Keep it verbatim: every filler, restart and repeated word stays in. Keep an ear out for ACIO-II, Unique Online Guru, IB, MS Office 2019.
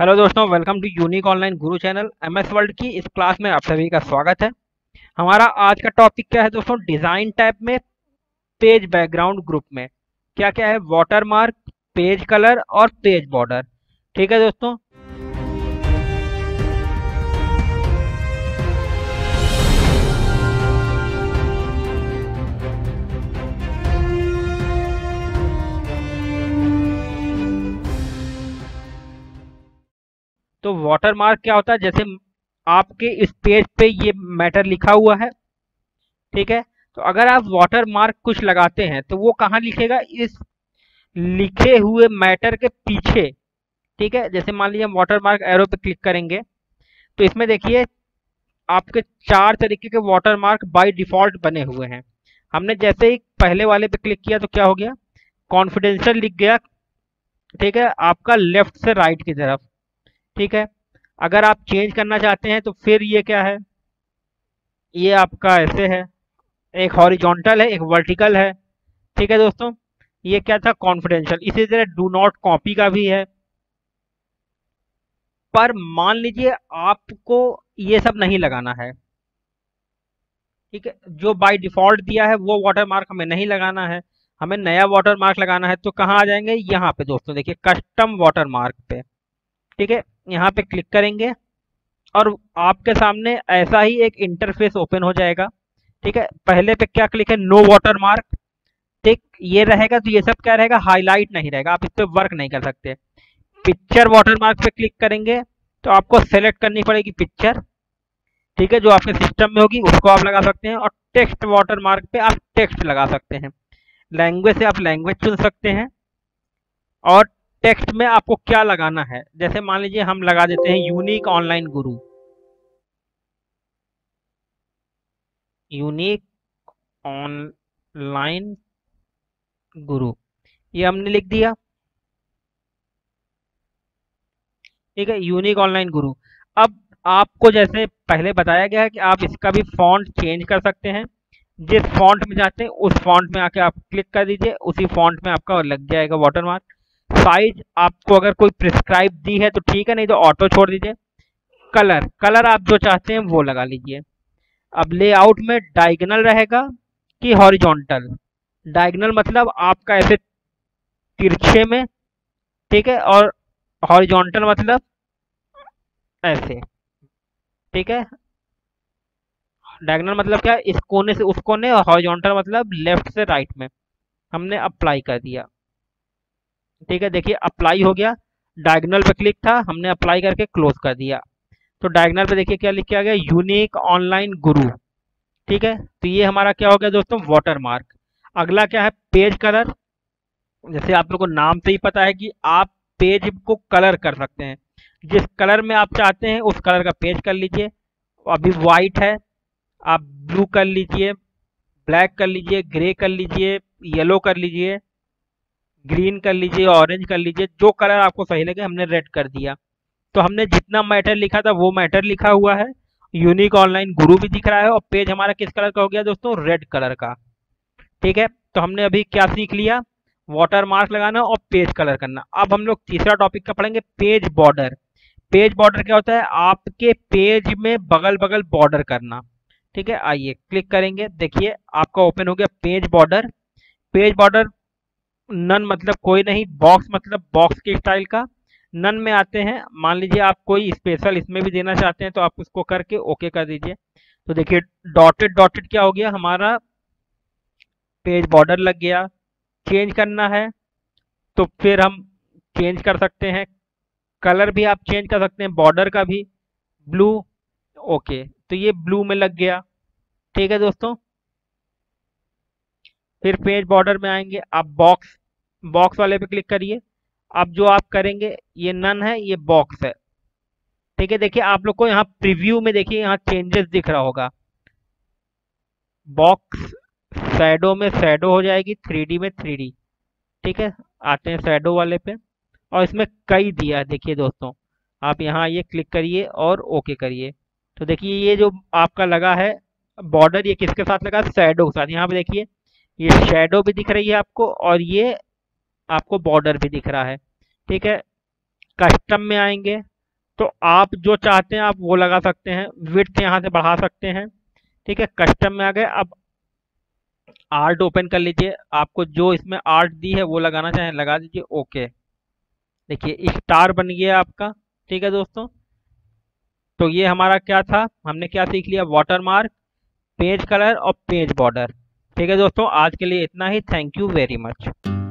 Hello दोस्तों, welcome to unique online Guru channel. MS world की इस क्लास में आप सभी का स्वागत है। हमारा आज का टॉपिक क्या है दोस्तों? डिज़ाइन टैब में पेज बैकग्राउंड ग्रुप में क्या क्या है? वाटरमार्क, पेज कलर और पेज बॉर्डर। ठीक है दोस्तों, तो वाटरमार्क क्या होता है? जैसे आपके इस पेज पे ये मैटर लिखा हुआ है, ठीक है, तो अगर आप वाटरमार्क कुछ लगाते हैं तो वो कहाँ लिखेगा? इस लिखे हुए मैटर के पीछे। ठीक है, जैसे मान लीजिए हम वाटरमार्क एरो पे क्लिक करेंगे तो इसमें देखिए आपके चार तरीके के वाटरमार्क बाय डिफॉल्ट बने हुए हैं। हमने जैसे ही पहले वाले पे क्लिक किया तो क्या हो गया? कॉन्फिडेंशियल लिख गया। ठीक है, आपका लेफ्ट से राइट की तरफ। ठीक है, अगर आप चेंज करना चाहते हैं तो फिर ये क्या है? ये आपका ऐसे है, एक हॉरिजॉन्टल है, एक वर्टिकल है। ठीक है दोस्तों, ये क्या था? कॉन्फिडेंशियल। इसी तरह डू नॉट कॉपी का भी है। पर मान लीजिए आपको ये सब नहीं लगाना है, ठीक है, जो बाय डिफॉल्ट दिया है वो वाटरमार्क हमें नहीं लगाना है, हमें नया वाटरमार्क लगाना है, तो कहाँ आ जाएंगे? यहाँ पे दोस्तों देखिए, कस्टम वाटरमार्क पे। ठीक है, यहाँ पे क्लिक करेंगे और आपके सामने ऐसा ही एक इंटरफेस ओपन हो जाएगा। ठीक है, पहले पे क्या क्लिक है? No watermark. ठीक, ये रहेगा तो ये सब क्या रहेगा? हाईलाइट नहीं रहेगा, आप इस पर वर्क नहीं कर सकते। पिक्चर वाटरमार्क पे क्लिक करेंगे तो आपको सेलेक्ट करनी पड़ेगी पिक्चर। ठीक है, जो आपके सिस्टम में होगी उसको आप लगा सकते हैं, और टेक्स्ट वाटरमार्क पे आप टेक्स्ट लगा सकते हैं। लैंग्वेज से आप लैंग्वेज चुन सकते हैं, और टेक्स्ट में आपको क्या लगाना है? जैसे मान लीजिए हम लगा देते हैं यूनिक ऑनलाइन गुरु। यूनिक ऑनलाइन गुरु ये हमने लिख दिया। ठीक है, यूनिक ऑनलाइन गुरु। अब आपको जैसे पहले बताया गया है कि आप इसका भी फॉन्ट चेंज कर सकते हैं। जिस फॉन्ट में चाहते हैं उस फॉन्ट में आके आप क्लिक कर दीजिए, उसी फॉन्ट में आपका लग जाएगा वाटरमार्क। साइज आपको अगर कोई प्रिस्क्राइब दी है तो ठीक है, नहीं तो ऑटो छोड़ दीजिए। कलर कलर आप जो चाहते हैं वो लगा लीजिए। अब लेआउट में डायगोनल रहेगा कि हॉरिजॉन्टल? डायगोनल मतलब आपका ऐसे तिरछे में, ठीक है, और हॉरिजॉन्टल मतलब ऐसे। ठीक है, डायगोनल मतलब क्या? इस कोने से उस कोने, और हॉरिजॉन्टल मतलब लेफ्ट से राइट में। हमने अप्लाई कर दिया। ठीक है, देखिए अप्लाई हो गया। डायगोनल पे क्लिक था, हमने अप्लाई करके क्लोज कर दिया। तो डायगोनल पे देखिए क्या लिखा गया? यूनिक ऑनलाइन गुरु। ठीक है, तो ये हमारा क्या हो गया दोस्तों? वाटरमार्क। अगला क्या है? Page colour. जैसे आप लोगों को नाम से ही पता है कि आप पेज को कलर कर सकते हैं। जिस कलर में आप चाहते हैं उस कलर का पेज कर लीजिए। अभी व्हाइट है, आप ब्लू कर लीजिए, ब्लैक कर लीजिए, ग्रे कर लीजिए, येलो कर लीजिए, ग्रीन कर लीजिए, ऑरेंज कर लीजिए, जो कलर आपको सही लगे। हमने रेड कर दिया। तो हमने जितना मैटर लिखा था वो मैटर लिखा हुआ है। यूनिक ऑनलाइन गुरु भी दिख रहा है, और पेज हमारा किस कलर का हो गया दोस्तों? रेड कलर का। ठीक है, तो हमने अभी क्या सीख लिया? वाटरमार्क लगाना और पेज कलर करना। अब हम लोग तीसरा टॉपिक का पढ़ेंगे, पेज बॉर्डर। पेज बॉर्डर क्या होता है? आपके पेज में बगल बगल बॉर्डर करना। ठीक है, आइए क्लिक करेंगे, देखिए आपका ओपन हो गया page border. Page border none मतलब कोई नहीं, बॉक्स मतलब बॉक्स के स्टाइल का। नन में आते हैं, मान लीजिए आप कोई स्पेशल इसमें भी देना चाहते हैं तो आप उसको करके ओके कर दीजिए। तो देखिए डॉटेड डॉटेड क्या हो गया? हमारा पेज बॉर्डर लग गया। चेंज करना है तो फिर हम चेंज कर सकते हैं। कलर भी आप चेंज कर सकते हैं, बॉर्डर का भी। ब्लू, ओके, तो ये ब्लू में लग गया। ठीक है दोस्तों, फिर पेज बॉर्डर में आएंगे, आप बॉक्स बॉक्स वाले पे क्लिक करिए। अब जो आप करेंगे, ये नन है, ये बॉक्स है। ठीक है, देखिए आप लोग को यहाँ प्रीव्यू में देखिए यहाँ चेंजेस दिख रहा होगा। बॉक्स शैडो में शैडो हो जाएगी, थ्री डी में थ्री डी। ठीक है, आते हैं शैडो वाले पे, और इसमें कई दिया है। देखिए दोस्तों, आप यहाँ आइए, क्लिक करिए और ओके करिए। तो देखिए ये जो आपका लगा है बॉर्डर, ये किसके साथ लगा? शैडो के साथ। यहाँ पे देखिए ये शेडो भी दिख रही है आपको, और ये आपको बॉर्डर भी दिख रहा है। ठीक है, कस्टम में आएंगे तो आप जो चाहते हैं आप वो लगा सकते हैं, विड्थ यहाँ से बढ़ा सकते हैं। ठीक है, कस्टम में आ गए। अब आर्ट ओपन कर लीजिए, आपको जो इसमें आर्ट दी है वो लगाना चाहें लगा दीजिए। ओके, देखिए स्टार बन गया आपका। ठीक है दोस्तों, तो ये हमारा क्या था, हमने क्या सीख लिया, वाटरमार्क, पेज कलर और पेज बॉर्डर। ठीक है दोस्तों, आज के लिए इतना ही। Thank you very much.